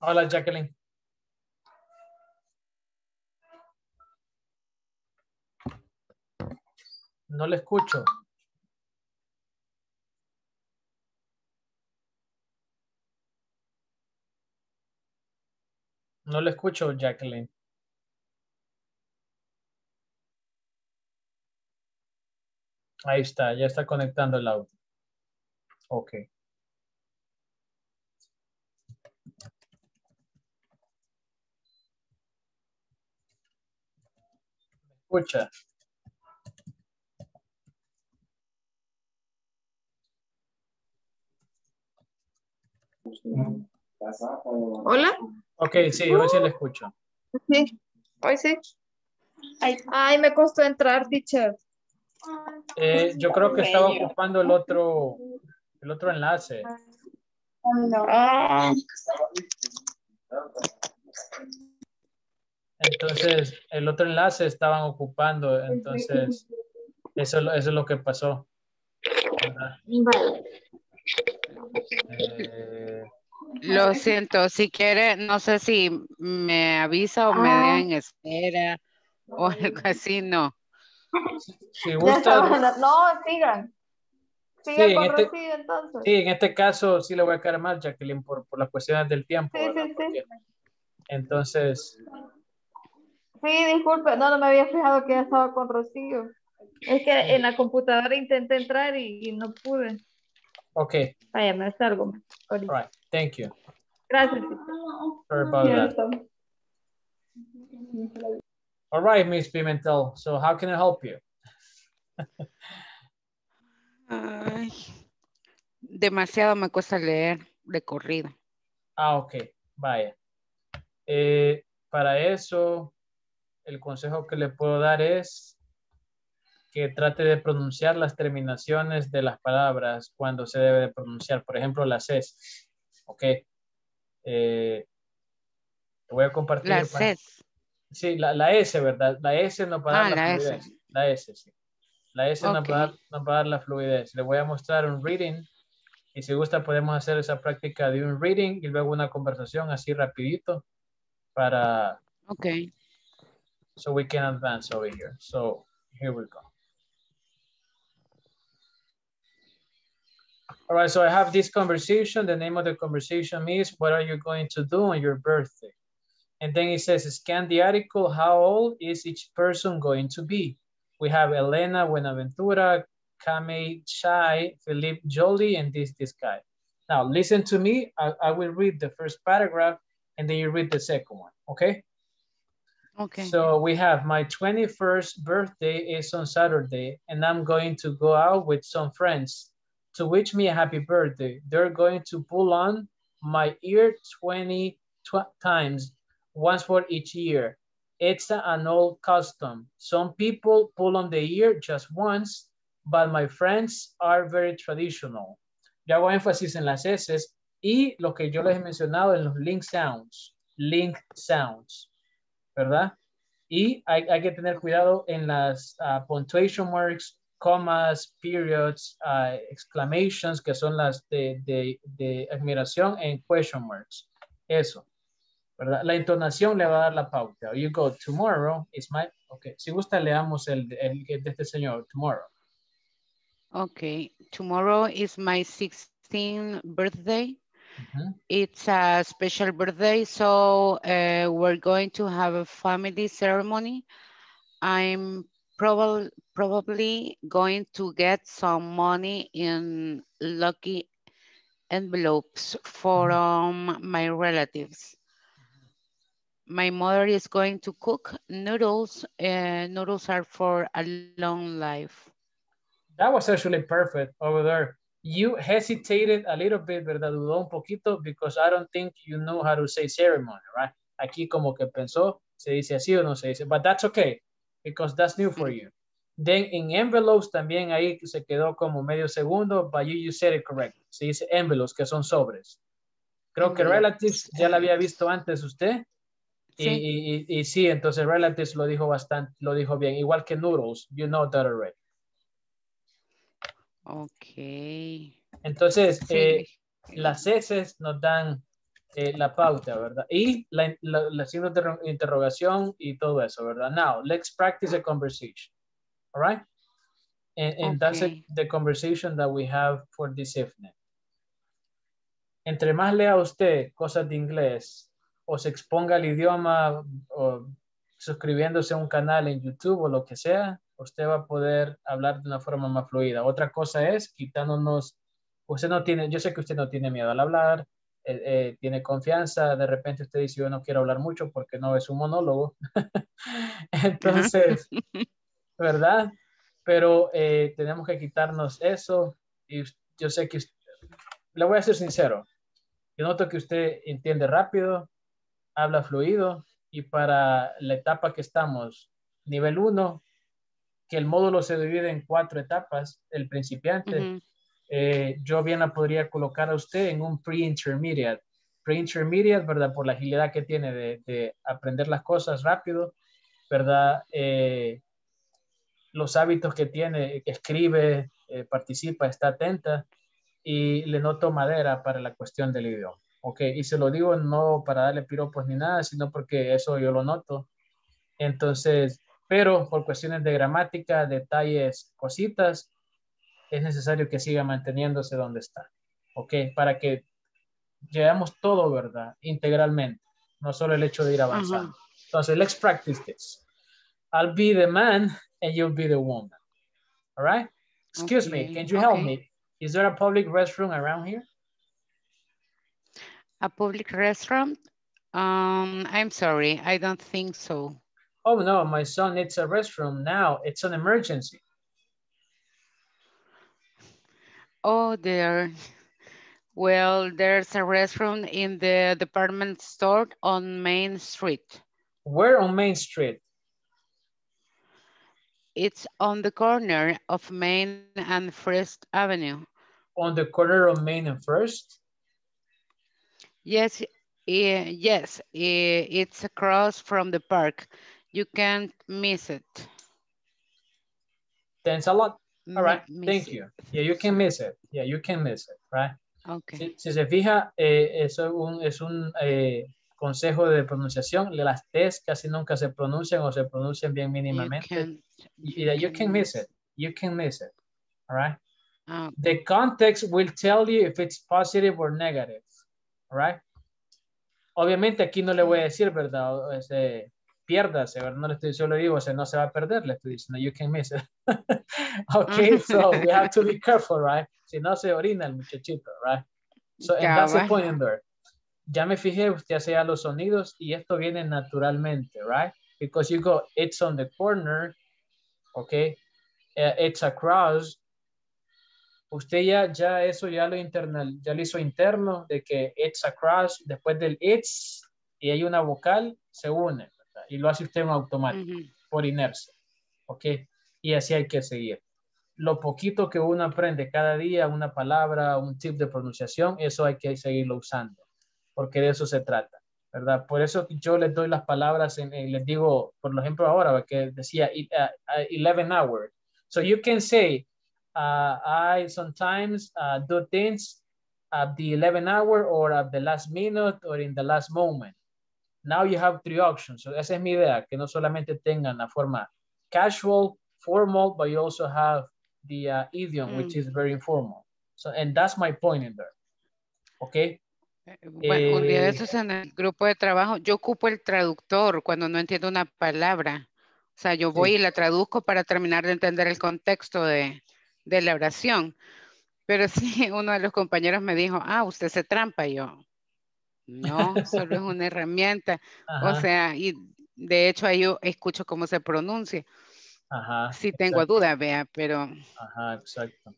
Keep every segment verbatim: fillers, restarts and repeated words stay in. Hola, Jacqueline. No le escucho. No le escucho, Jacqueline. Ahí está, ya está conectando el audio. Ok. ¿Me escucha? Hola. Ok, sí, hoy sí le escucho. Sí, hoy sí. Ay, ay, me costó entrar, teacher. Eh, yo creo que estaba ocupando el otro, el otro enlace. Entonces, el otro enlace estaban ocupando, entonces, eso, eso es lo que pasó. Eh, Lo siento, si quiere, no sé si me avisa o me deja en espera o algo así, no. Si gusta, no, sigan. Sigan sí, con en este, Rocío, entonces. Sí, en este caso sí le voy a caer mal, Jacqueline, por, por las cuestiones del tiempo. Sí, sí, sí. Entonces. Sí, disculpe, no, no me había fijado que ya estaba con Rocío. Es que en la computadora intenté entrar y, y no pude. Ok. Vaya, me salgo. All right. Thank you. Gracias. Sorry about that. All right, Miss Pimentel. So how can I help you? Ay, demasiado me cuesta leer de corrido. Ah, ok. Vaya. Eh, para eso, el consejo que le puedo dar es que trate de pronunciar las terminaciones de las palabras cuando se debe de pronunciar. Por ejemplo, las Cs. Ok. Eh, te voy a compartir. Las Cs. Sí, la, la S, ¿verdad? La S nos va a dar ah, la, la S. Fluidez. La S, sí. La S okay. nos, va a dar, nos va a dar la fluidez. Le voy a mostrar un reading. Y si gusta, podemos hacer esa práctica de un reading y luego una conversación así rapidito para... Ok. So we can advance over here. So, here we go. All right, so I have this conversation. The name of the conversation is, what are you going to do on your birthday? And then it says, scan the article, how old is each person going to be? We have Elena Buenaventura, Kame Chai, Philippe Jolie, and this, this guy. Now, listen to me. I, I will read the first paragraph, and then you read the second one, okay? Okay. So we have, my twenty-first birthday is on Saturday, and I'm going to go out with some friends. To wish me a happy birthday, they're going to pull on my ear twenty times, once for each year. It's an old custom. Some people pull on the ear just once, but my friends are very traditional. Yo hago énfasis en las S's y lo que yo les he mencionado en los link sounds, link sounds, ¿verdad? Y hay, hay que tener cuidado en las uh, punctuation marks, comas, periods, uh, exclamations, que son las de, de, de admiración en question marks. Eso, ¿verdad? La entonación le va a dar la pauta. You go, tomorrow is my... Ok, si gusta leamos el, el, el de este señor, tomorrow. Ok, tomorrow is my sixteenth birthday. Mm-hmm. It's a special birthday, so uh, we're going to have a family ceremony. I'm Probably, probably going to get some money in lucky envelopes from my relatives. My mother is going to cook noodles. Uh, noodles are for a long life. That was actually perfect over there. You hesitated a little bit, ¿verdad? Dudó un poquito because I don't think you know how to say ceremony, right? Aquí como que pensó, se dice así o no se dice, but that's okay. Because that's new for you. Then in envelopes también ahí se quedó como medio segundo, but you, you said it correct. Se dice envelopes, que son sobres. Creo que relatives ya la había visto antes usted. Sí. Y, y, y, y sí, entonces relatives lo dijo bastante, lo dijo bien. Igual que noodles, you know that already. Ok. Entonces, sí. eh, las S nos dan eh, la pauta, ¿verdad? Y la, la, la signo de interrogación y todo eso, ¿verdad? Now, let's practice a conversation. All right? And, and okay. That's a, the conversation that we have for this evening. Entre más lea usted cosas de inglés o se exponga al idioma o suscribiéndose a un canal en YouTube o lo que sea, usted va a poder hablar de una forma más fluida. Otra cosa es quitándonos, usted no tiene, yo sé que usted no tiene miedo al hablar, eh, eh, tiene confianza, de repente usted dice, yo no quiero hablar mucho porque no es un monólogo. Entonces, ¿verdad? Pero eh, tenemos que quitarnos eso y yo sé que, usted, le voy a ser sincero, yo noto que usted entiende rápido, habla fluido y para la etapa que estamos, nivel uno, que el módulo se divide en cuatro etapas, el principiante, uh-huh. eh, yo bien la podría colocar a usted en un pre-intermediate. Pre-intermediate, ¿verdad? Por la agilidad que tiene de, de aprender las cosas rápido, ¿verdad? Eh, los hábitos que tiene, escribe, eh, participa, está atenta y le noto madera para la cuestión del idioma. Ok, y se lo digo no para darle piropos ni nada, sino porque eso yo lo noto. Entonces, pero por cuestiones de gramática, detalles, cositas, es necesario que siga manteniéndose donde está. Ok, para que llevemos todo, ¿verdad? Integralmente, no solo el hecho de ir avanzando. Ajá. Entonces, let's practice this. I'll be the man and you'll be the woman. All right? Excuse okay. me, can you okay. help me? Is there a public restroom around here? A public restroom? Um, I'm sorry, I don't think so. Oh no, my son needs a restroom now. It's an emergency. Oh, there. Well, there's a restroom in the department store on Main Street. Where on Main Street? It's on the corner of Main and First Avenue. On the corner of Main and First? Yes, yes, it's across from the park. You can't miss it. Thanks a lot. All right, thank you. Yeah, you can miss it. Yeah, you can miss it, right? Okay. Si, si se fija, eh, eso es un, es un eh, consejo de pronunciación. Las T's casi nunca se pronuncian o se pronuncian bien mínimamente. You, you, yeah, you can miss it. You can miss it, all right? Okay. The context will tell you if it's positive or negative. Right. Obviamente aquí no le voy a decir, ¿verdad? Este, piérdase, ¿verdad? No le estoy, yo le digo, o sea, no se va a perder, le estoy diciendo, you can miss it. Okay, so we have to be careful, right? Si no se orina el muchachito, right? So, and that's the point in there. Ya me fijé, usted hace ya los sonidos y esto viene naturalmente, right? Because you go, it's on the corner, okay? Uh, it's across. Usted ya, ya eso ya lo internal, ya lo hizo interno de que it's across, después del it's y hay una vocal, se une, ¿verdad? Y lo hace usted en automático, uh-huh. por inercia, ¿ok? Y así hay que seguir. Lo poquito que uno aprende cada día, una palabra, un tip de pronunciación, eso hay que seguirlo usando, porque de eso se trata, ¿verdad? Por eso yo les doy las palabras, en, en, les digo, por ejemplo ahora, que decía uh, eleven hours, so you can say, Uh, I sometimes uh, do things at the eleven hour or at the last minute or in the last moment. Now you have three options. So esa es mi idea, que no solamente tengan la forma casual, formal, but you also have the uh, idiom, mm. which is very informal. So, and that's my point in there. Okay. Bueno, eh, un día de esos en el grupo de trabajo, yo ocupo el traductor cuando no entiendo una palabra. O sea, yo voy sí. y la traduzco para terminar de entender el contexto de... de la oración, pero sí, uno de los compañeros me dijo, ah, usted se trampa, y yo, no, solo es una herramienta, ajá. o sea, y de hecho ahí yo escucho cómo se pronuncia, ajá, sí tengo exacto. duda, vea, pero... Ajá, exacto.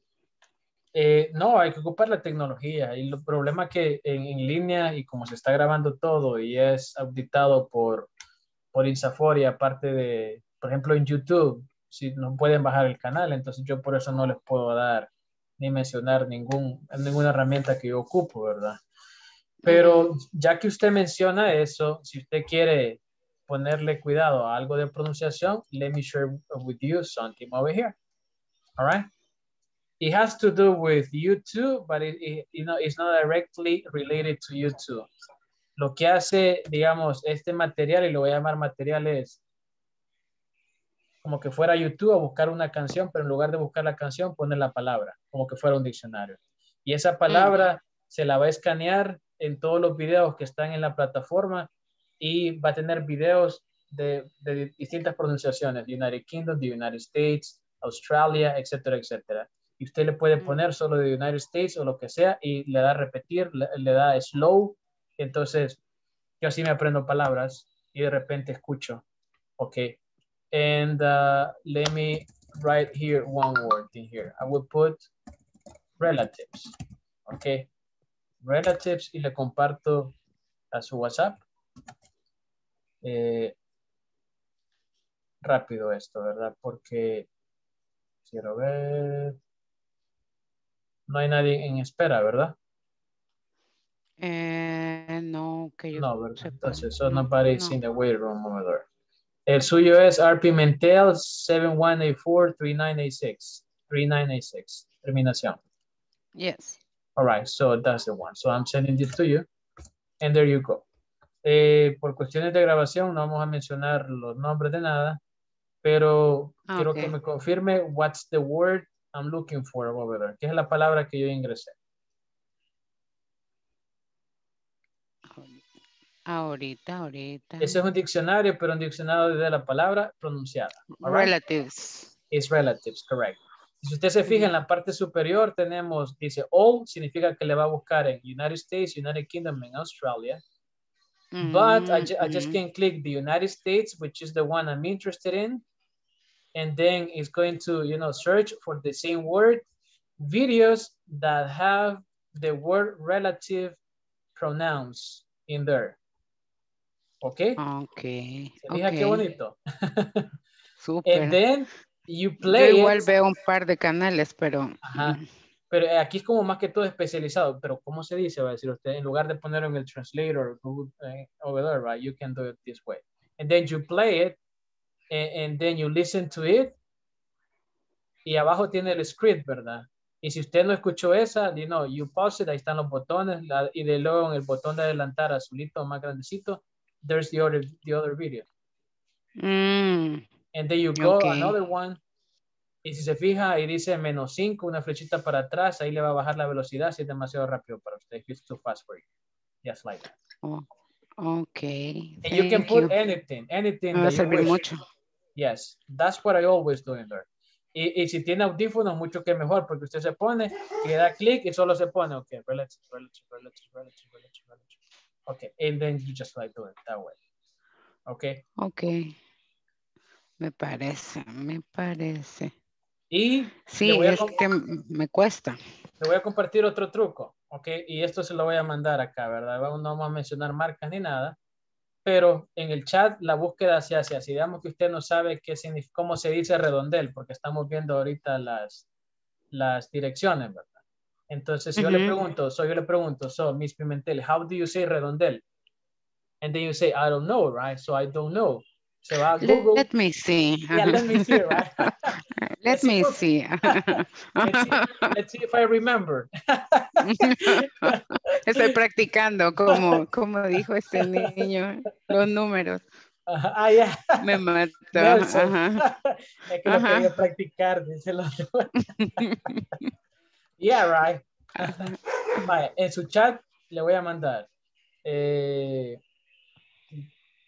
Eh, no, hay que ocupar la tecnología, y el problema que en, en línea, y como se está grabando todo, y es auditado por, por Insaforia, aparte de, por ejemplo, en YouTube, si no pueden bajar el canal, entonces yo por eso no les puedo dar ni mencionar ningún, ninguna herramienta que yo ocupo, ¿verdad? Pero ya que usted menciona eso, si usted quiere ponerle cuidado a algo de pronunciación, let me share with you something over here. All right? It has to do with YouTube, but it, it, you know, it's not directly related to YouTube. lo que hace, digamos, este material, y lo voy a llamar materiales, como que fuera YouTube a buscar una canción, pero en lugar de buscar la canción, poner la palabra, como que fuera un diccionario. Y esa palabra mm. se la va a escanear en todos los videos que están en la plataforma, y va a tener videos de, de distintas pronunciaciones, the United Kingdom, the United States, Australia, etcétera, etcétera. Y usted le puede poner solo the United States o lo que sea, y le da repetir, le, le da slow. Entonces, yo así me aprendo palabras, y de repente escucho, ok, and uh, let me write here one word in here. I will put relatives. Ok, relatives, y le comparto a su WhatsApp. Eh, rápido esto, ¿verdad? Porque quiero ver. No hay nadie en espera, ¿verdad? Eh, no, que yo no, ¿verdad? Entonces, so no, nobody's no. in the waiting room over. El suyo es RPMentel seven one eight four three nine eight six. three nine eight six. Terminación. Yes. All right, so that's the one. So I'm sending this to you. And there you go. Eh, por cuestiones de grabación no vamos a mencionar los nombres de nada, pero okay. quiero que me confirme what's the word I'm looking for over there. ¿Qué es la palabra que yo ingresé? Ahorita, ahorita. Ese es un diccionario, pero un diccionario de la palabra pronunciada. All right? Relatives. It's relatives, correct. Si usted se fija en la parte superior tenemos, dice all, significa que le va a buscar en United States, United Kingdom, en Australia. Mm-hmm. But I, ju I just can click the United States, which is the one I'm interested in. And then it's going to, you know, search for the same word, videos that have the word relative pronouns in there. Okay? Okay. Se fija qué bonito. Super. And then you play. Yo igual it. Veo un par de canales, pero. Ajá. Pero aquí es como más que todo especializado, pero ¿cómo se dice? Va a decir usted, en lugar de ponerlo en el translator, Google, eh, over there, right? You can do it this way. And then you play it, and, and then you listen to it. Y abajo tiene el script, ¿verdad? Y si usted no escuchó esa, you know, you pause it, ahí están los botones, la, y de luego en el botón de adelantar azulito, más grandecito, there's the other, the other video. Mm. And then you go, okay. another one. Y si se fija, ahí dice menos cinco, una flechita para atrás, ahí le va a bajar la velocidad si es demasiado rápido para usted. It's too fast for you. Just like that. Oh, okay. And you can put you. anything, anything no that va a servir mucho. Yes, that's what I always do in there. Y, y si tiene audífonos, mucho que mejor, porque usted se pone, le da clic y solo se pone, ok, relax, relax, relax, relax, relax, relax. Ok, and then you just like do it that way. Ok. Ok. Me parece, me parece. Y sí, es que me cuesta. Te voy a compartir otro truco, ¿ok? Y esto se lo voy a mandar acá, ¿verdad? No vamos a mencionar marcas ni nada, pero en el chat la búsqueda se hace así. Digamos que usted no sabe qué significa, cómo se dice redondel, porque estamos viendo ahorita las, las direcciones, ¿verdad? Entonces, si uh-huh. yo le pregunto, so yo le pregunto, so, Miss Pimentel, how do you say redondel? And then you say, I don't know, right? So I don't know. Se va a Google. Let me see. Yeah, let me see, right? Let let's me see. see. let's see. Let's see if I remember. Estoy practicando como, como dijo este niño, los números. Uh, ah, ya. Yeah. Me mató. Ajá. Es que lo Ajá. quería practicar, dice el otro. Yeah, right. Vale, en su chat le voy a mandar. Eh...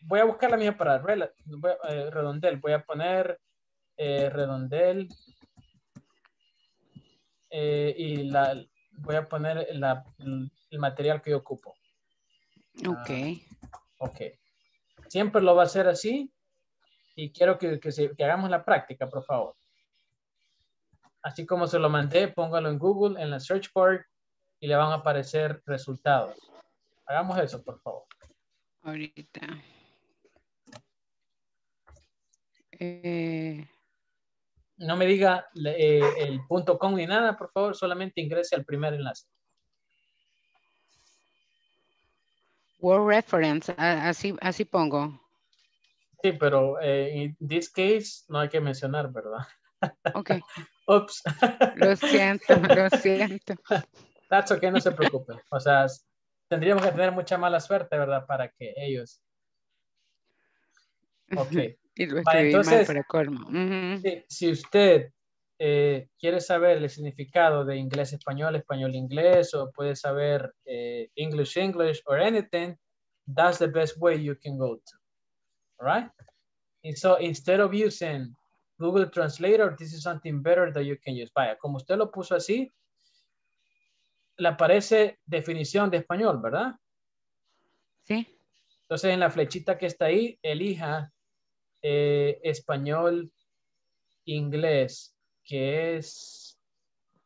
Voy a buscar la misma palabra, eh, redondel. Voy a poner eh, redondel eh, y la, voy a poner la, el material que yo ocupo. Ok. Ah, ok. Siempre lo va a hacer así y quiero que, que, se, que hagamos la práctica, por favor. Así como se lo mandé, póngalo en Google, en la search bar y le van a aparecer resultados. Hagamos eso, por favor. Ahorita. Eh, no me diga eh, el punto com ni nada, por favor, solamente ingrese al primer enlace. Word reference, así, así pongo. Sí, pero en eh, this case no hay que mencionar, ¿verdad? Ok. Ups. Lo siento, lo siento. That's okay, no se preocupe. O sea, tendríamos que tener mucha mala suerte, ¿verdad? Para que ellos... Ok. Y lo vale, entonces, para colmo. Uh-huh. si, si usted eh, quiere saber el significado de inglés-español, español-inglés, o puede saber English-English, eh, or anything, that's the best way you can go to. All right? And so instead of using Google Translator, this is something better that you can use. Vaya, como usted lo puso así, le aparece definición de español, ¿verdad? Sí. Entonces en la flechita que está ahí, elija Eh, español, inglés, que es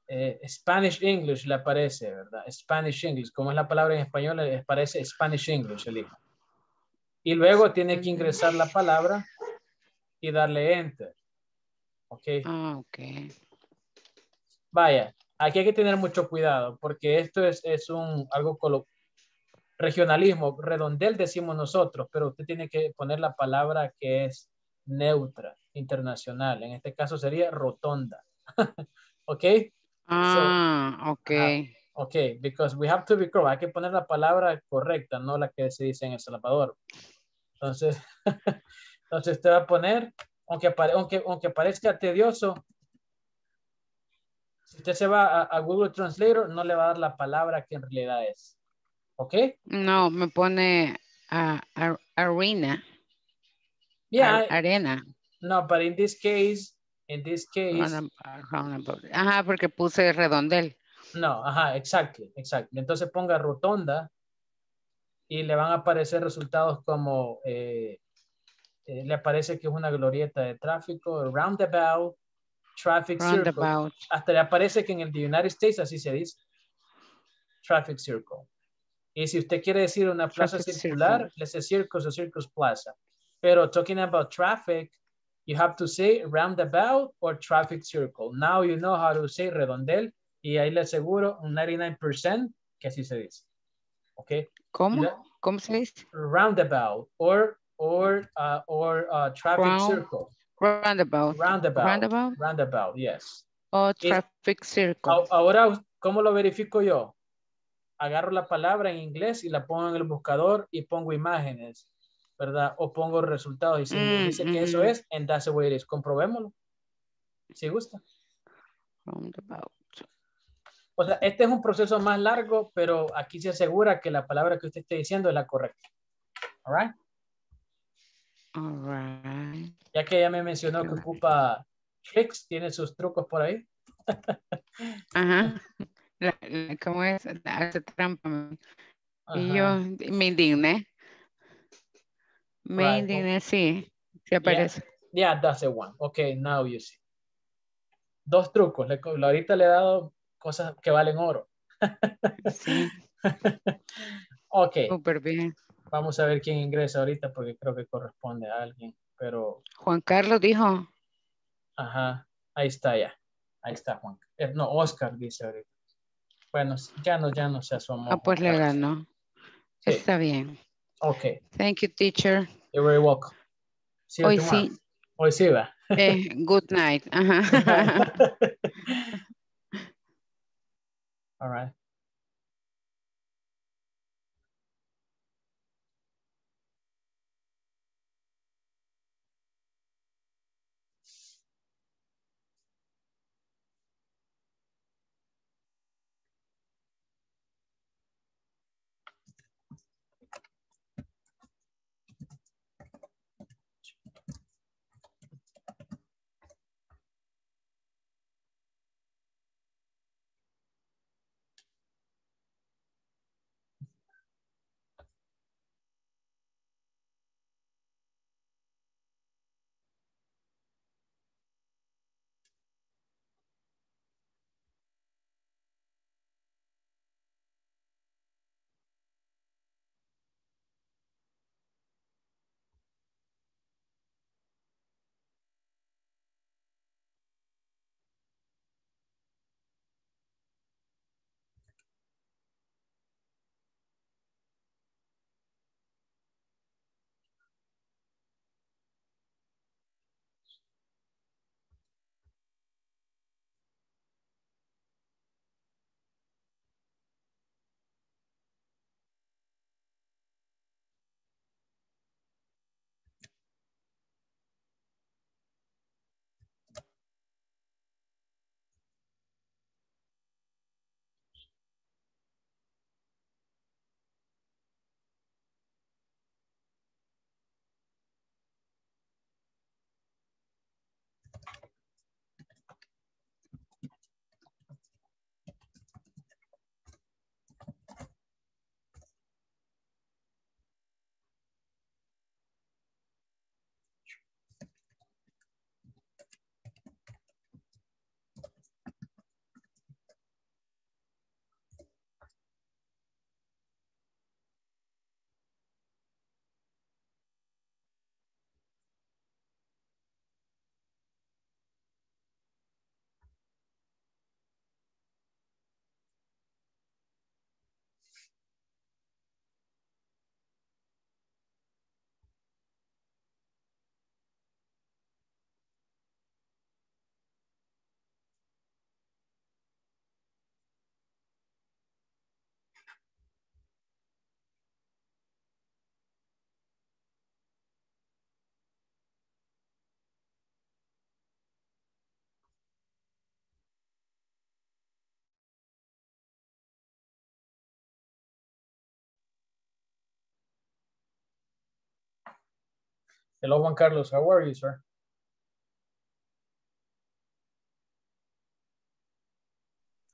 eh, Spanish English, le aparece, ¿verdad? Spanish English, como es la palabra en español, le aparece Spanish English, elija. Y luego tiene que ingresar la palabra y darle Enter. Ok. Ah, ok. Vaya, aquí hay que tener mucho cuidado porque esto es, es un algo coloquial. Regionalismo, redondel decimos nosotros, pero usted tiene que poner la palabra que es neutra, internacional. En este caso sería rotonda. ¿Ok? Ah, so, ok. Uh, ok, because we have to be correct. Hay que poner la palabra correcta, no la que se dice en El Salvador. Entonces, entonces usted va a poner, aunque, aunque, aunque parezca tedioso, si usted se va a, a Google Translator, no le va a dar la palabra que en realidad es. Okay. No, me pone uh, ar arena. Yeah, ar arena. No, but in this case, in this case. Ajá, porque puse redondel. No, ajá, exacto, exacto. Entonces ponga rotonda y le van a aparecer resultados como eh, eh, le aparece que es una glorieta de tráfico, roundabout, traffic roundabout. Circle. Hasta le aparece que en el United States así se dice, traffic circle. Y si usted quiere decir una plaza traffic circular, let's say circus or circus plaza. Pero talking about traffic, you have to say roundabout or traffic circle. Now you know how to say redondel. Y ahí le aseguro un ninety-nine percent que así se dice. ¿Ok? ¿Cómo? La, ¿Cómo se dice? Roundabout or, or, uh, or uh, traffic Round, circle. Roundabout. Roundabout. Roundabout. Roundabout, yes. O traffic It, circle. Ahora, ¿cómo lo verifico yo? Agarro la palabra en inglés y la pongo en el buscador y pongo imágenes, ¿verdad? O pongo resultados y si mm, dice mm, que eso es, and that's the way it is. Comprobémoslo. Si gusta. Roundabout. O sea, este es un proceso más largo, pero aquí se asegura que la palabra que usted esté diciendo es la correcta. All right? All right. Ya que ella me mencionó que ocupa tricks, tiene sus trucos por ahí. Ajá. La, la, ¿Cómo es? Hace trampa. Y yo me indigné. Me right. indigné, sí. Sí aparece. Yeah. yeah, that's the one. Okay, now you see. Dos trucos. Le, ahorita le he dado cosas que valen oro. Sí. Ok. Súper bien. Vamos a ver quién ingresa ahorita porque creo que corresponde a alguien. Pero... Juan Carlos dijo. Ajá. Ahí está ya. Ahí está Juan. No, Oscar dice ahorita. Bueno, ya no, ya no se asomó. Ah, pues le ganó. Sí. Está bien. Ok. Thank you, teacher. You're very welcome. See you Hoy tomorrow. sí. Hoy sí va. Eh, good night. Ajá. All right. Hello, Juan Carlos. How are you, sir?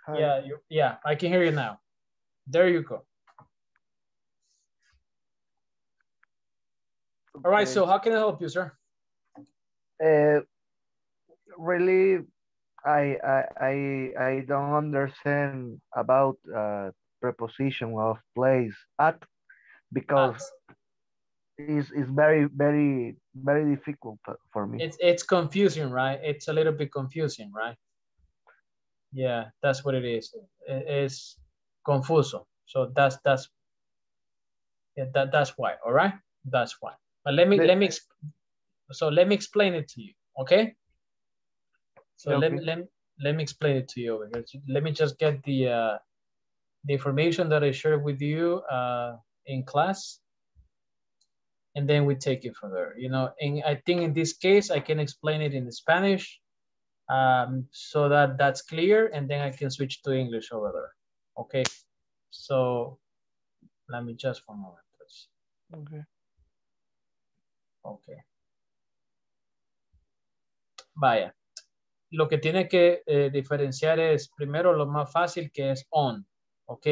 Hi. Yeah, you, yeah, I can hear you now. There you go. Okay. All right, so how can I help you, sir? Uh, really, I, I, I, I don't understand about uh, preposition of place at, because at. It's, it's very, very, very difficult for me. It's, it's confusing, right? It's a little bit confusing, right? Yeah, that's what it is. It's confuso. So that's that's yeah, that that's why. All right, that's why. But let me let me so let me explain it to you. Okay. So okay. let me let me, let me explain it to you over here. Let me just get the uh, the information that I shared with you uh, in class, and then we take it from there. You know, and I think in this case I can explain it in Spanish. Um, so that that's clear, and then I can switch to English over there. Okay, so let me just for a moment, please. Okay. Okay. Vaya. Lo que tiene que eh, diferenciar es primero lo más fácil, que es on. Ok.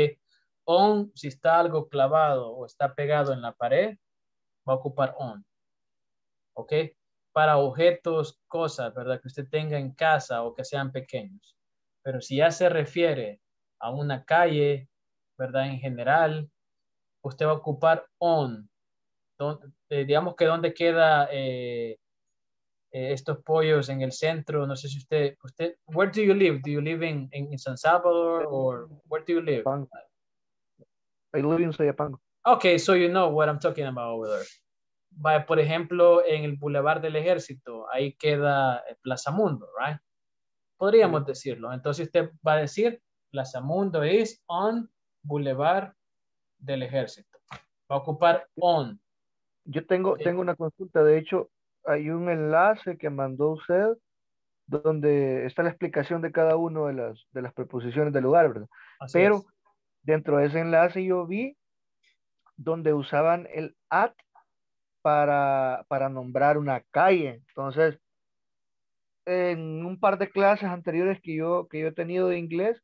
On, si está algo clavado o está pegado en la pared, va a ocupar on. Ok. Para objetos, cosas, ¿verdad? Que usted tenga en casa o que sean pequeños. Pero si ya se refiere a una calle, ¿verdad? En general, usted va a ocupar on. Don, eh, digamos que donde queda eh, eh, estos pollos en el centro. No sé si usted, usted, where do you live? Do you live in, in, in San Salvador or where do you live? I live in Sayapango. Okay, so you know what I'm talking about over there. Por ejemplo, en el Boulevard del Ejército, ahí queda Plaza Mundo, right? Podríamos decirlo. Entonces usted va a decir, Plaza Mundo is on Boulevard del Ejército. Va a ocupar on. Yo tengo, sí. tengo una consulta. De hecho, hay un enlace que mandó usted donde está la explicación de cada uno de las, de las preposiciones del lugar, ¿verdad? Así Pero es. Dentro de ese enlace yo vi donde usaban el at Para, para nombrar una calle. Entonces, en un par de clases anteriores que yo, que yo he tenido de inglés,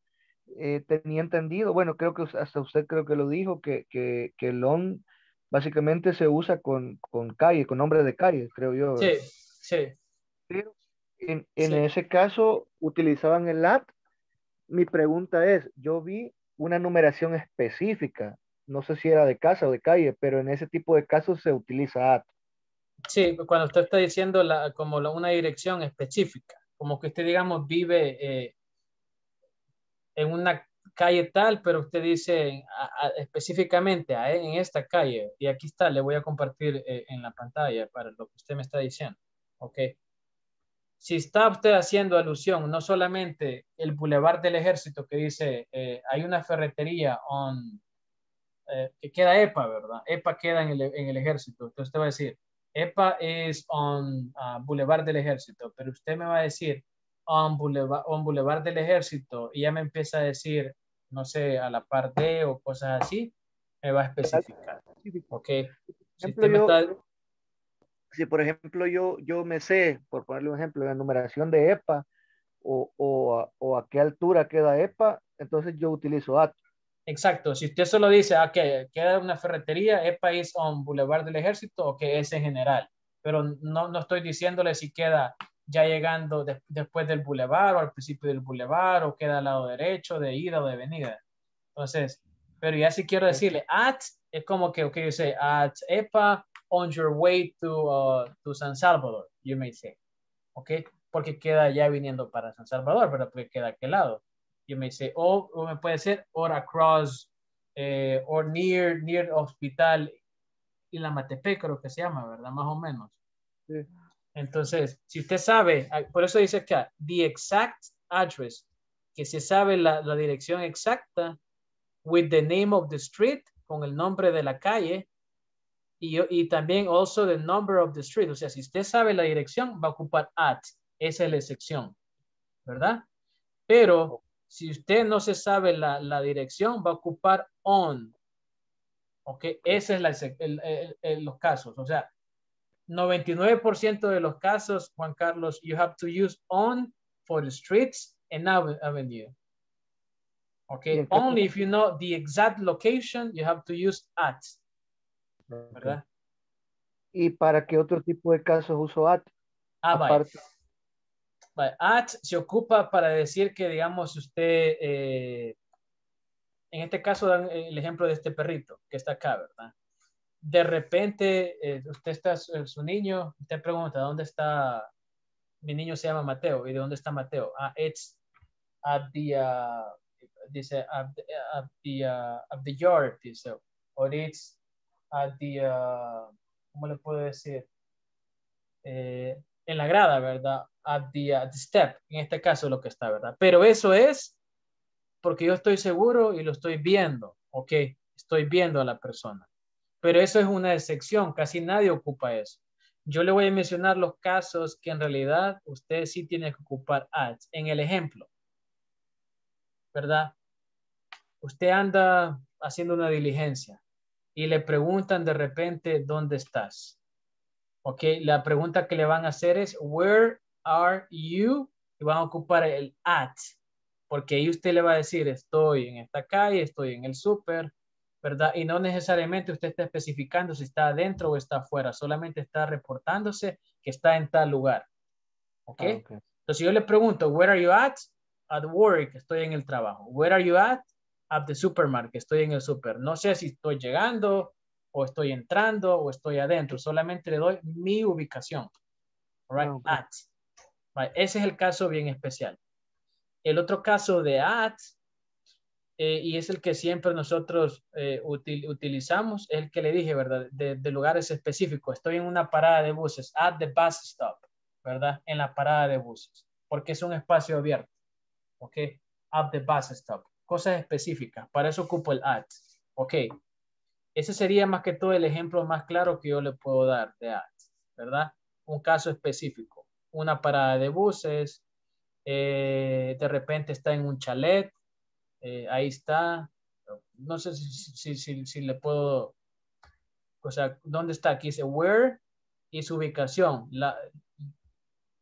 eh, tenía entendido, bueno, creo que hasta usted creo que lo dijo, que, que, que el on básicamente se usa con, con calle, con nombre de calle, creo yo. Sí, sí. Pero en, en sí. ese caso utilizaban el at. Mi pregunta es, yo vi una numeración específica, no sé si era de casa o de calle, pero en ese tipo de casos se utiliza at. Sí, cuando usted está diciendo la, como la, una dirección específica, como que usted, digamos, vive eh, en una calle tal, pero usted dice a, a, específicamente a, en esta calle, y aquí está, le voy a compartir eh, en la pantalla para lo que usted me está diciendo. Ok. Si está usted haciendo alusión, no solamente el Boulevard del Ejército que dice, eh, hay una ferretería on... Eh, que queda E P A, ¿verdad? E P A queda en el, en el Ejército. Entonces usted va a decir, E P A es on uh, Boulevard del Ejército, pero usted me va a decir on Boulevard, on Boulevard del Ejército, y ya me empieza a decir, no sé, a la par de o cosas así, me va a especificar. Ok. Si, usted me está... yo, si por ejemplo yo, yo me sé, por ponerle un ejemplo, la numeración de E P A o, o, a, o a qué altura queda E P A, entonces yo utilizo A T. Exacto. Si usted solo dice, ok, queda una ferretería, E P A is on Boulevard del Ejército, o okay, que es en general. Pero no, no estoy diciéndole si queda ya llegando de, después del Boulevard o al principio del Boulevard o queda al lado derecho, de ida o de venida. Entonces, pero ya si quiero decirle at, es como que, ok, you say at E P A on your way to, uh, to San Salvador, you may say. Ok, porque queda ya viniendo para San Salvador, pero porque queda a aquel lado. You may say, o, o me puede ser, or across, eh, or near, near hospital, y la Matepec creo que se llama, ¿verdad? Más o menos. Sí. Entonces, si usted sabe, por eso dice acá, the exact address, que se sabe la, la dirección exacta, with the name of the street, con el nombre de la calle, y, y también also the number of the street. O sea, si usted sabe la dirección, va a ocupar at, esa es la excepción, ¿verdad? Pero, si usted no se sabe la, la dirección, va a ocupar on. Ok, ese es la, el, el, el, los casos. O sea, ninety-nine percent de los casos, Juan Carlos, you have to use on for the streets and avenue. Okay, only if you know the exact location, you have to use at. ¿Verdad? ¿Y para qué otro tipo de casos uso at? Ah, vale. At se ocupa para decir que, digamos, usted, eh, en este caso, dan el ejemplo de este perrito que está acá, ¿verdad? De repente, eh, usted está, su niño, usted pregunta, ¿dónde está? Mi niño se llama Mateo. ¿Y de dónde está Mateo? Ah, it's at the, uh, dice, at the, at the, uh, at the yard, dice. Or it's at the, uh, ¿cómo le puedo decir? Eh, en la grada, ¿verdad? At the, at the step, en este caso lo que está, ¿verdad? Pero eso es porque yo estoy seguro y lo estoy viendo, ¿ok? Estoy viendo a la persona. Pero eso es una excepción, casi nadie ocupa eso. Yo le voy a mencionar los casos que en realidad usted sí tiene que ocupar at. En el ejemplo, ¿verdad? Usted anda haciendo una diligencia y le preguntan de repente, ¿dónde estás? Ok, la pregunta que le van a hacer es, where are you? Y van a ocupar el at, porque ahí usted le va a decir, estoy en esta calle, estoy en el súper, ¿verdad? Y no necesariamente usted está especificando si está adentro o está afuera, solamente está reportándose que está en tal lugar. ¿Ok? Ah, okay. Entonces yo le pregunto, where are you at? At work, estoy en el trabajo. Where are you at? At the supermarket, estoy en el súper. No sé si estoy llegando o estoy entrando o estoy adentro, solamente le doy mi ubicación. Right? Okay. At. Right. Ese es el caso bien especial. El otro caso de at, Eh, y es el que siempre nosotros eh, util, utilizamos, el que le dije, ¿verdad? De, de lugares específicos. Estoy en una parada de buses, at the bus stop, ¿verdad? En la parada de buses, porque es un espacio abierto, ¿ok? At the bus stop, cosas específicas, para eso ocupo el at, ¿ok? Ese sería más que todo el ejemplo más claro que yo le puedo dar de at, ¿verdad? Un caso específico, una parada de buses, eh, de repente está en un chalet, Eh, ahí está, no sé si, si, si, si le puedo, o sea, ¿dónde está? Aquí dice where y su ubicación, la,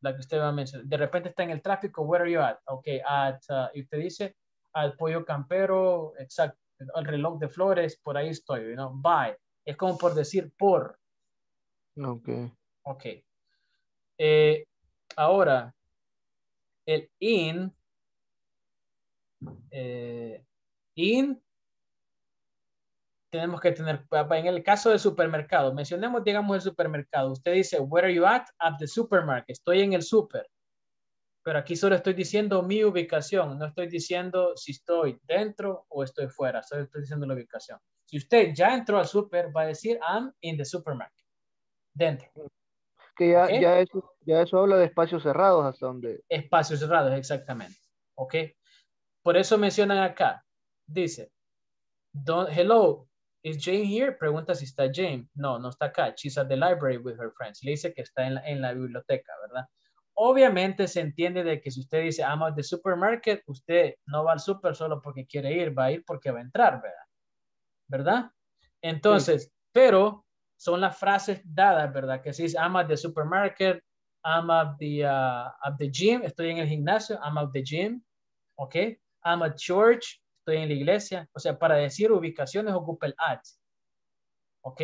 la que usted va a mencionar. De repente está en el tráfico, where are you at? Ok, at, uh, y usted dice, al pollo campero, exacto, al reloj de flores, por ahí estoy, you know, by. Es como por decir por. Ok. Ok. Eh, ahora, el in, Eh, in tenemos que tener en el caso del supermercado, mencionemos digamos el supermercado, usted dice where are you at? At the supermarket, estoy en el súper, pero aquí solo estoy diciendo mi ubicación, no estoy diciendo si estoy dentro o estoy fuera, solo estoy diciendo la ubicación. Si usted ya entró al súper, va a decir I'm in the supermarket, dentro. Que ya, ¿okay? ya, eso, ya eso habla de espacios cerrados, hasta donde espacios cerrados, exactamente, ok. Por eso mencionan acá. Dice, Don, hello, is Jane here? Pregunta si está Jane. No, no está acá. She's at the library with her friends. Le dice que está en la, en la biblioteca, ¿verdad? Obviamente se entiende de que si usted dice I'm at the supermarket, usted no va al súper solo porque quiere ir, va a ir porque va a entrar, ¿verdad? ¿Verdad? Entonces, sí. Pero son las frases dadas, ¿verdad? Que si dice I'm at the supermarket, I'm at the, uh, at the gym, estoy en el gimnasio, I'm at the gym, ¿ok? I'm at church, estoy en la iglesia. O sea, para decir ubicaciones ocupa el at. ¿Ok?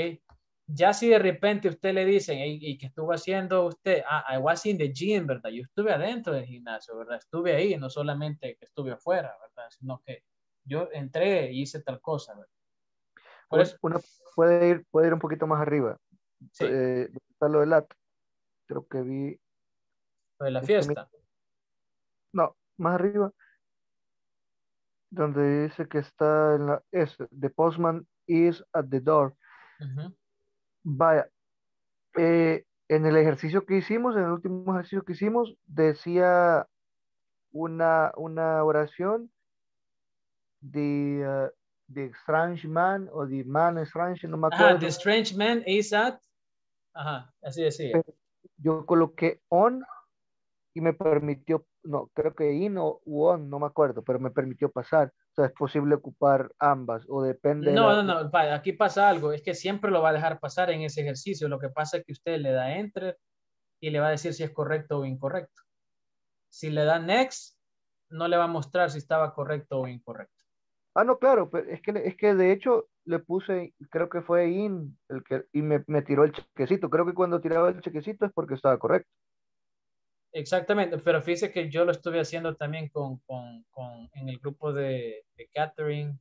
Ya si de repente usted le dicen, hey, ¿y qué estuvo haciendo usted? Ah, I was in the gym, ¿verdad? Yo estuve adentro del gimnasio, ¿verdad? Estuve ahí, no solamente que estuve afuera, ¿verdad? Sino que yo entré y hice tal cosa, ¿verdad? Por eso, uno puede ir, puede ir un poquito más arriba. Sí. Eh, está lo del at. Creo que vi... Lo de la fiesta. No, más arriba. Donde dice que está en la es the postman is at the door. Uh-huh. Vaya, eh, en el ejercicio que hicimos, en el último ejercicio que hicimos, decía una, una oración the, uh, the strange man o the man strange, no me acuerdo. Ah, the strange man is at. Ajá, así decía. Yo coloqué on y me permitió, no, creo que in o on, no me acuerdo, pero me permitió pasar. O sea, es posible ocupar ambas o depende. No, de la... no, no, aquí pasa algo, es que siempre lo va a dejar pasar en ese ejercicio, lo que pasa es que usted le da enter y le va a decir si es correcto o incorrecto. Si le da next, no le va a mostrar si estaba correcto o incorrecto. Ah, no, claro, pero es que, es que de hecho le puse, creo que fue in, el que, y me, me tiró el chequecito. Creo que cuando tiraba el chequecito es porque estaba correcto. Exactamente, pero fíjese que yo lo estuve haciendo también con, con, con, en el grupo de, de Catherine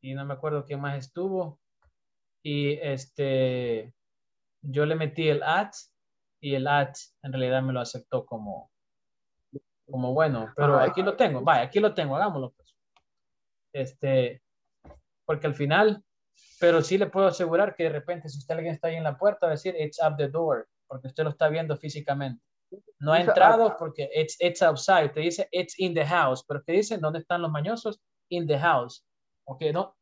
y no me acuerdo quién más estuvo, y este yo le metí el at y el at en realidad me lo aceptó como como bueno, pero ajá, aquí lo tengo, vaya, aquí lo tengo, hagámoslo pues. Este, porque al final, pero sí le puedo asegurar que de repente si usted alguien está ahí en la puerta va a decir it's up the door, porque usted lo está viendo físicamente. No ha entrado porque it's, it's outside. Te dice it's in the house. Pero te dicen ¿dónde están los mañosos? In the house. Ok, no.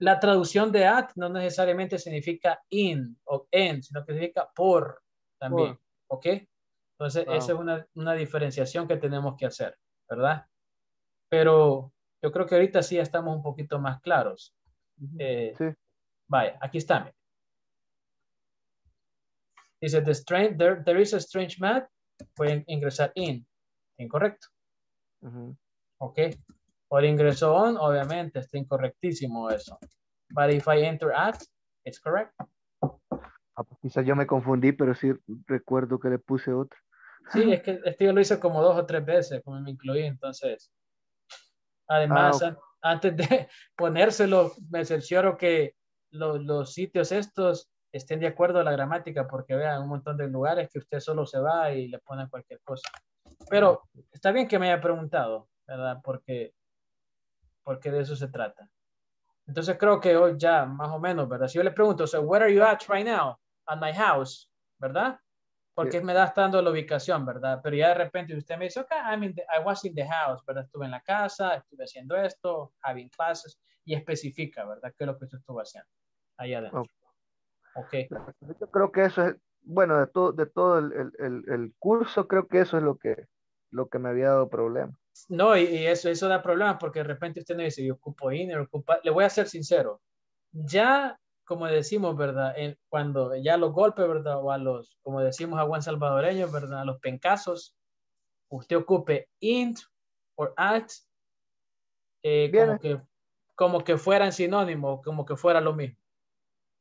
La traducción de at no necesariamente significa in o en, sino que significa por también. Por. Ok. Entonces, wow, esa es una, una diferenciación que tenemos que hacer, ¿verdad? Pero yo creo que ahorita sí ya estamos un poquito más claros. Uh-huh. eh, sí. Vaya, aquí está. Dice, the strange, there, there is a strange man. Pueden ingresar in, incorrecto. Uh-huh. Ok. O el ingreso on, obviamente, está incorrectísimo eso. But if I enter at, it's correct. Ah, pues quizás yo me confundí, pero sí recuerdo que le puse otro. Sí, es que este yo lo hice como dos o tres veces, como me incluí, entonces. Además, ah, okay, a, antes de ponérselo, me cercioro que lo, los sitios estos estén de acuerdo a la gramática, porque vean un montón de lugares que usted solo se va y le ponen cualquier cosa. Pero está bien que me haya preguntado, ¿verdad? Porque, porque de eso se trata. Entonces creo que hoy ya más o menos, ¿verdad? Si yo le pregunto, so where are you at right now? At my house, ¿verdad? Porque yeah, me da estando la ubicación, ¿verdad? Pero ya de repente usted me dice, ok, I'm in the, I was in the house, ¿verdad? Estuve en la casa, estuve haciendo esto, having classes, y especifica, ¿verdad? ¿Qué es lo que usted estuvo haciendo allá adentro? Okay. Okay. Yo creo que eso es, bueno, de todo, de todo el, el, el curso, creo que eso es lo que, lo que me había dado problemas. No, y, y eso, eso da problemas porque de repente usted me dice, yo ocupo inner, ocupa, le voy a ser sincero, ya como decimos, ¿verdad? En, cuando ya los golpes, ¿verdad? O a los, como decimos a buen salvadoreño, ¿verdad? A los pencazos, usted ocupe int o at, eh, como, que, como que fueran sinónimos, como que fuera lo mismo.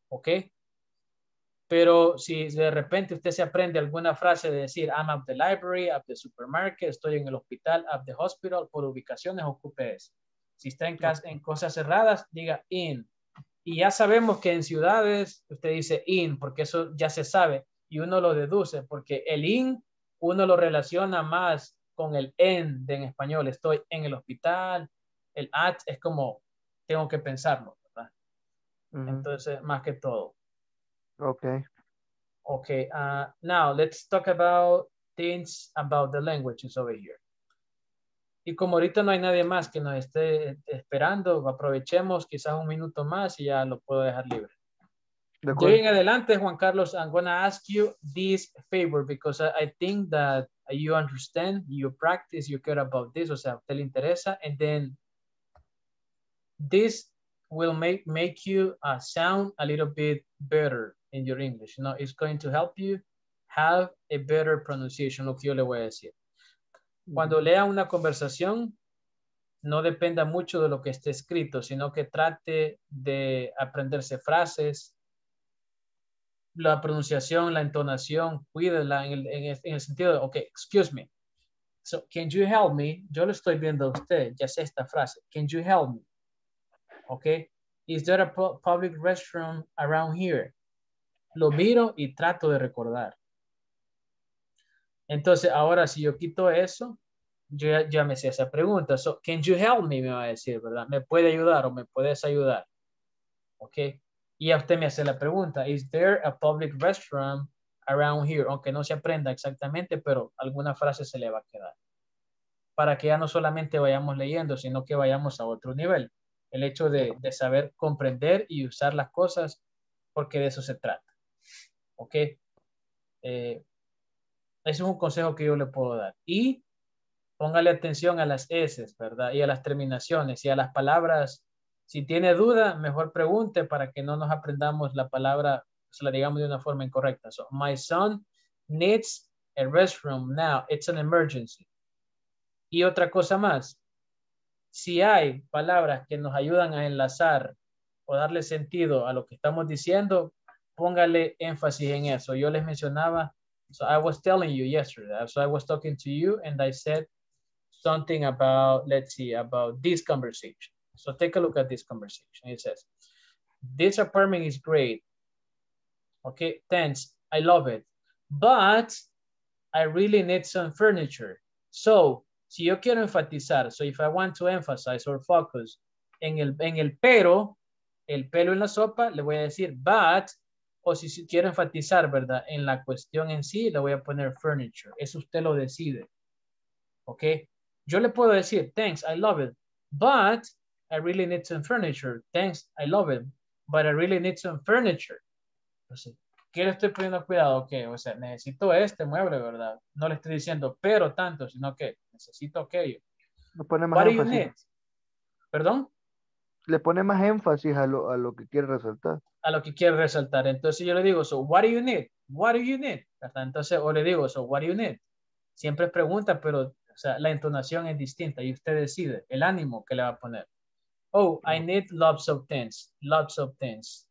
¿Ok? Pero si de repente usted se aprende alguna frase de decir, I'm at the library, at the supermarket, estoy en el hospital, at the hospital, por ubicaciones, ocupe eso. Si está en, casa, en cosas cerradas, diga in. Y ya sabemos que en ciudades usted dice in, porque eso ya se sabe y uno lo deduce, porque el in uno lo relaciona más con el en de en español. Estoy en el hospital, el at es como tengo que pensarlo, ¿verdad? Uh-huh. Entonces, más que todo. Okay. Okay. Uh, now let's talk about things about the languages over here. Y como ahorita no hay nadie más que nos esté esperando, aprovechemos quizás un minuto más y ya lo puedo dejar libre. De acuerdo. Going adelante, Juan Carlos, I'm going to ask you this favor because I, I think that you understand, you practice, you care about this, o sea, te le interesa, and then this will make, make you uh, sound a little bit better in your English. You know, it's going to help you have a better pronunciation, lo que yo le voy a decir. Cuando lea una conversación, no dependa mucho de lo que esté escrito, sino que trate de aprenderse frases, la pronunciación, la entonación, cuídela en el, en el, en el sentido de, ok, excuse me. So, can you help me? Yo lo estoy viendo a usted, ya sé esta frase. Can you help me? Ok. Is there a pu- public restroom around here? Lo miro y trato de recordar. Entonces, ahora si yo quito eso, yo ya, ya me sé esa pregunta. So, can you help me? Me va a decir, ¿verdad? ¿Me puede ayudar o me puedes ayudar? Ok. Y a usted me hace la pregunta. Is there a public restroom around here? Aunque no se aprenda exactamente, pero alguna frase se le va a quedar. Para que ya no solamente vayamos leyendo, sino que vayamos a otro nivel. El hecho de, de saber comprender y usar las cosas, porque de eso se trata. ¿Ok? Eh, ese es un consejo que yo le puedo dar. Y Póngale atención a las S, ¿verdad? Y a las terminaciones y a las palabras. Si tiene duda, mejor pregunte para que no nos aprendamos la palabra, se la digamos de una forma incorrecta. So, my son needs a restroom now. It's an emergency. Y otra cosa más. Si hay palabras que nos ayudan a enlazar o darle sentido a lo que estamos diciendo, póngale énfasis en eso. Yo les mencionaba, so I was telling you yesterday, so I was talking to you and I said something about, let's see, about this conversation. So take a look at this conversation. It says, this apartment is great. Okay, thanks, I love it. But I really need some furniture. So, si yo quiero enfatizar, so if I want to emphasize or focus en el, en el pero, el pelo en la sopa, le voy a decir but, o si, si quiero enfatizar, ¿verdad? En la cuestión en sí, le voy a poner furniture. Eso usted lo decide. ¿Ok? Yo le puedo decir, thanks, I love it. But I really need some furniture. Thanks, I love it. But I really need some furniture. Entonces, ¿qué le estoy poniendo cuidado? Ok, o sea, necesito este mueble, ¿verdad? No le estoy diciendo pero tanto, sino que necesito aquello. Le pone más énfasis. ¿Perdón? Le pone más énfasis a lo, a lo que quiere resaltar. A lo que quiere resaltar. Entonces yo le digo, so what do you need? What do you need? ¿Verdad? Entonces, o le digo, so what do you need? Siempre es pregunta, pero o sea, la entonación es distinta y usted decide el ánimo que le va a poner. Oh, I need lots of things, lots of things.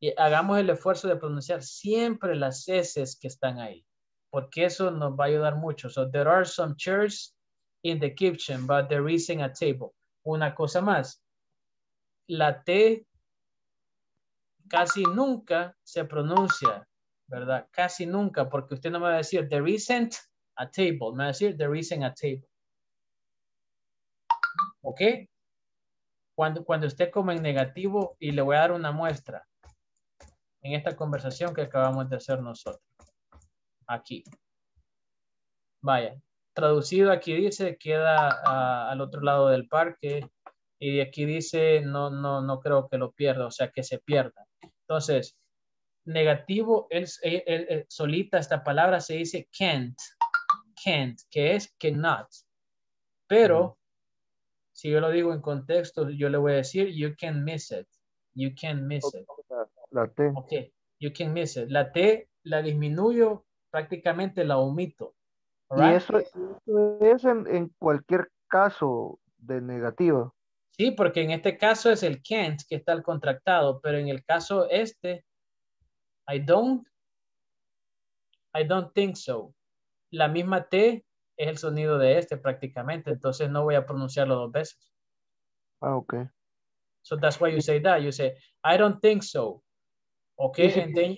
Y hagamos el esfuerzo de pronunciar siempre las S's que están ahí, porque eso nos va a ayudar mucho. So, there are some chairs in the kitchen, but there isn't a table. Una cosa más, la T casi nunca se pronuncia, ¿verdad? Casi nunca, porque usted no me va a decir, there isn't a table. Me va a decir, there isn't a table. ¿Ok? Cuando, cuando usted come en negativo, y le voy a dar una muestra en esta conversación que acabamos de hacer nosotros. Aquí. Vaya. Traducido aquí dice, queda a, al otro lado del parque. Y aquí dice, no, no, no creo que lo pierda. O sea, que se pierda. Entonces, negativo, él, él, él, él, solita esta palabra se dice can't. Can't, que es cannot. Pero, mm-hmm. Si yo lo digo en contexto, yo le voy a decir, you can miss it. You can miss it. La T. Ok, you can miss it. La T la disminuyo, prácticamente la omito. Right? Y eso, eso es en, en cualquier caso de negativa. Sí, porque en este caso es el can't que está al contractado, pero en el caso este, I don't, I don't think so. La misma T es el sonido de este prácticamente, entonces no voy a pronunciarlo dos veces. Ah, ok. So that's why you say that. You say, I don't think so. Okay, si, and then,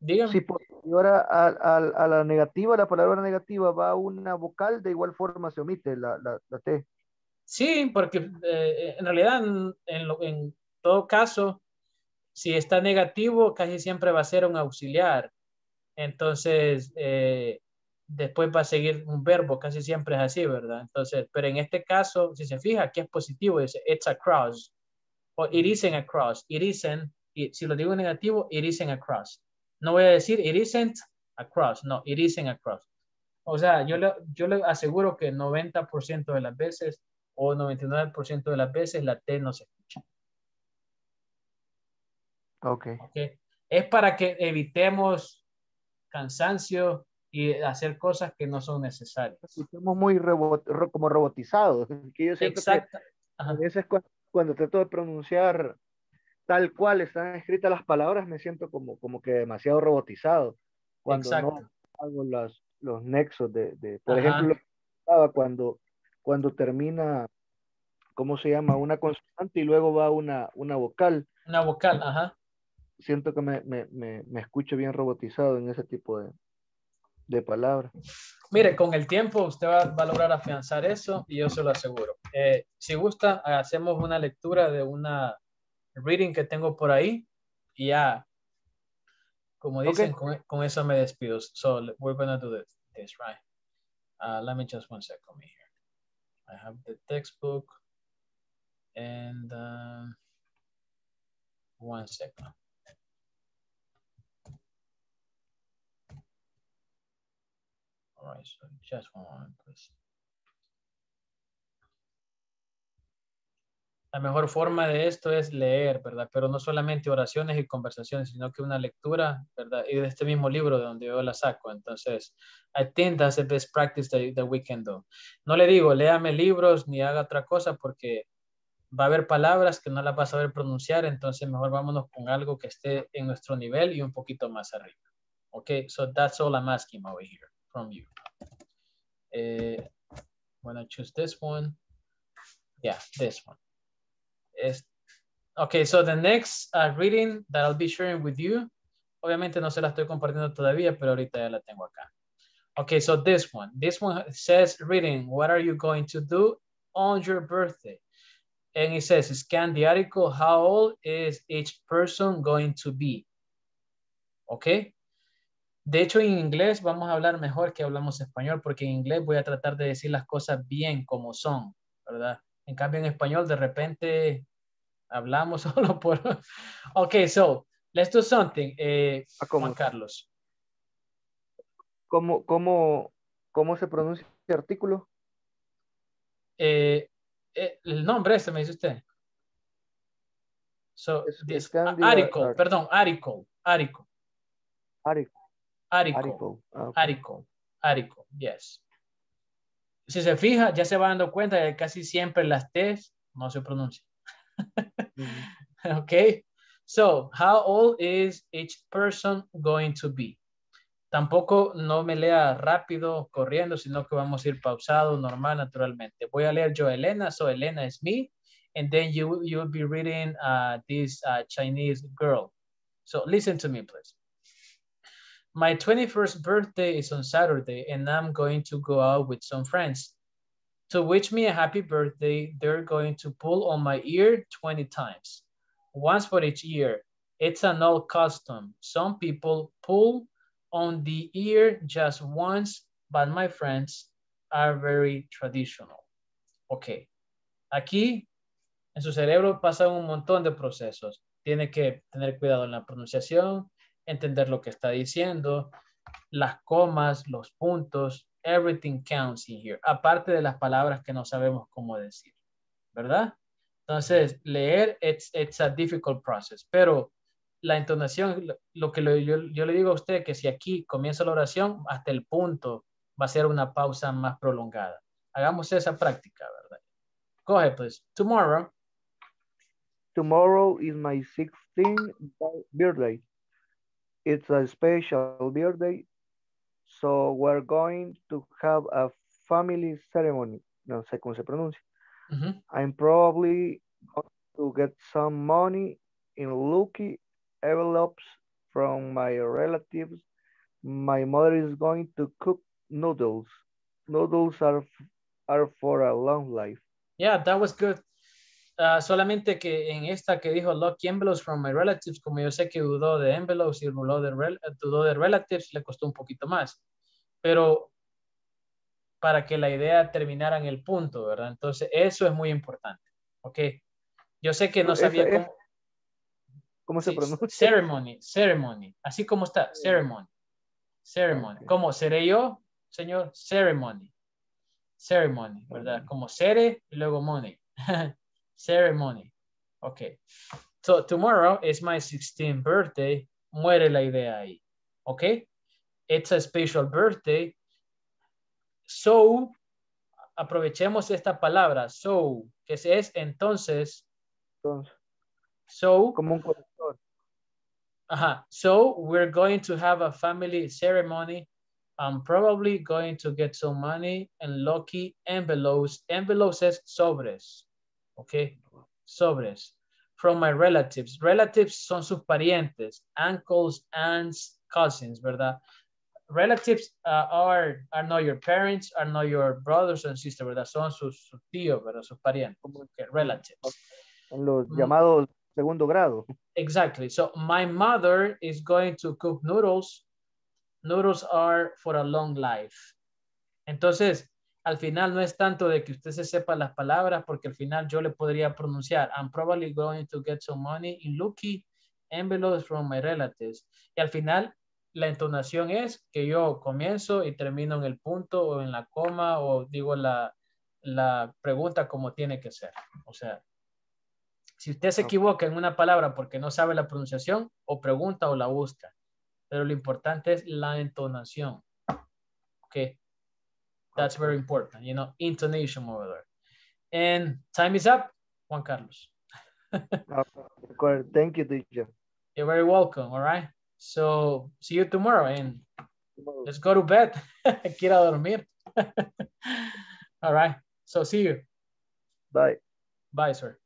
dígame. Si posterior a, a, a la negativa, la palabra negativa va a una vocal, de igual forma se omite la, la, la T. Sí, porque eh, en realidad, en, lo, en todo caso, si está negativo, casi siempre va a ser un auxiliar. Entonces, eh, después va a seguir un verbo, casi siempre es así, ¿verdad? Entonces, pero en este caso, si se fija, aquí es positivo, dice, it's a cross, o it isn't a cross, it isn't, it, si lo digo en negativo, it isn't a cross. No voy a decir, it isn't a cross, no, it isn't a cross. O sea, yo le, yo le aseguro que noventa por ciento de las veces, o noventa y nueve por ciento de las veces, la T no se escucha. Ok. Okay. Es para que evitemos cansancio, y hacer cosas que no son necesarias. Estamos muy robot, como robotizados. Que yo siento exacto. Que a veces cuando, cuando trato de pronunciar tal cual están escritas las palabras, me siento como, como que demasiado robotizado. Cuando exacto. No hago las, los nexos de, de por ajá. Ejemplo, cuando, cuando termina, ¿cómo se llama? Una consonante y luego va una, una vocal. Una vocal, ajá. Siento que me, me, me, me escucho bien robotizado en ese tipo de... de palabra. Mire, con el tiempo usted va, va a lograr afianzar eso y yo se lo aseguro. Eh, si gusta, hacemos una lectura de una reading que tengo por ahí y ya, como dicen, okay. con, con eso me despido. So, we're going to do this, this right? Uh, let me just one second here. I have the textbook and uh, one second. All right, so just one moment, please. La mejor forma de esto es leer, ¿verdad? Pero no solamente oraciones y conversaciones, sino que una lectura, ¿verdad? Y de este mismo libro de donde yo la saco. Entonces, I think that's the best practice that, that we can do. No le digo, léame libros ni haga otra cosa porque va a haber palabras que no las vas a saber pronunciar, entonces mejor vámonos con algo que esté en nuestro nivel y un poquito más arriba. Okay, so that's all I'm asking over here from you. Eh, when I choose this one, yeah, this one. Is, okay, so the next uh, reading that I'll be sharing with you, obviamente no se la estoy compartiendo todavía, pero ahorita ya la tengo acá. Okay, so this one, this one says reading, what are you going to do on your birthday? And it says, scan the article, how old is each person going to be? Okay. De hecho, en inglés vamos a hablar mejor que hablamos español, porque en inglés voy a tratar de decir las cosas bien como son, ¿verdad? En cambio, en español, de repente hablamos solo por... Ok, so, let's do something, eh, Juan Carlos. ¿Cómo, cómo, cómo se pronuncia el artículo? Eh, eh, el nombre ese me dice usted. So, this, article, perdón, article, article. Article. Article, article, article, yes. Si se fija, ya se va dando cuenta que casi siempre las T's no se pronuncian. Mm-hmm. Okay. So, how old is each person going to be? Tampoco no me lea rápido, corriendo, sino que vamos a ir pausado, normal, naturalmente. Voy a leer yo Elena, so Elena is me, and then you, you will be reading uh, this uh, Chinese girl. So, listen to me, please. My twenty-first birthday is on Saturday, and I'm going to go out with some friends. To wish me a happy birthday, they're going to pull on my ear twenty times. Once for each year. It's an old custom. Some people pull on the ear just once, but my friends are very traditional. Okay. Aquí, en su cerebro, pasan un montón de procesos. Tiene que tener cuidado en la pronunciación, entender lo que está diciendo, las comas, los puntos, everything counts in here, aparte de las palabras que no sabemos cómo decir, ¿verdad? Entonces, leer, it's, it's a difficult process, pero la entonación, lo que lo, yo, yo le digo a usted, que si aquí comienza la oración, hasta el punto va a ser una pausa más prolongada. Hagamos esa práctica, ¿verdad? Go ahead, please. Tomorrow. Tomorrow is my sixteenth birthday. It's a special birthday, so we're going to have a family ceremony. No sé cómo se pronuncia. Mm-hmm. I'm probably going to get some money in lucky envelopes from my relatives. My mother is going to cook noodles. Noodles are, are for a long life. Yeah, that was good. Uh, solamente que en esta que dijo lucky envelopes from my relatives, como yo sé que dudó de envelopes y dudó de, rel dudó de relatives, le costó un poquito más, pero para que la idea terminara en el punto, ¿verdad? Entonces eso es muy importante, ¿ok? Yo sé que no sabía es, cómo ¿cómo se sí, pronuncia? Ceremony, ceremony, así como está, ceremony, ceremony, okay. Como seré yo, señor, ceremony, ceremony, ¿verdad? Okay. Como seré y luego money. Ceremony. Okay. So tomorrow is my sixteenth birthday. Muere la idea ahí. Okay. It's a special birthday. So, aprovechemos esta palabra. So, que es entonces. Entonces. So. Como un conector. Ajá. So, we're going to have a family ceremony. I'm probably going to get some money and lucky envelopes. Envelopes es sobres. Okay, sobres, from my relatives. Relatives son sus parientes, uncles, aunts, cousins, ¿verdad? Relatives uh, are, are not your parents, are not your brothers and sisters, ¿verdad? Son sus, sus tíos, ¿verdad? Sus parientes, okay, relatives. En los llamados segundo grado. Exactly, so my mother is going to cook noodles. Noodles are for a long life. Entonces, al final no es tanto de que usted se sepa las palabras, porque al final yo le podría pronunciar I'm probably going to get some money in lucky envelopes from my relatives. Y al final la entonación es que yo comienzo y termino en el punto o en la coma o digo la, la pregunta como tiene que ser. O sea, Si usted se equivoca en una palabra porque no sabe la pronunciación, o pregunta o la busca. Pero lo importante es la entonación. Okay. That's very important. You know, intonation over there. And time is up, Juan Carlos. Thank you, teacher. You're very welcome. All right. So see you tomorrow and tomorrow. Let's go to bed. Quiero dormir. All right. So see you. Bye. Bye, sir.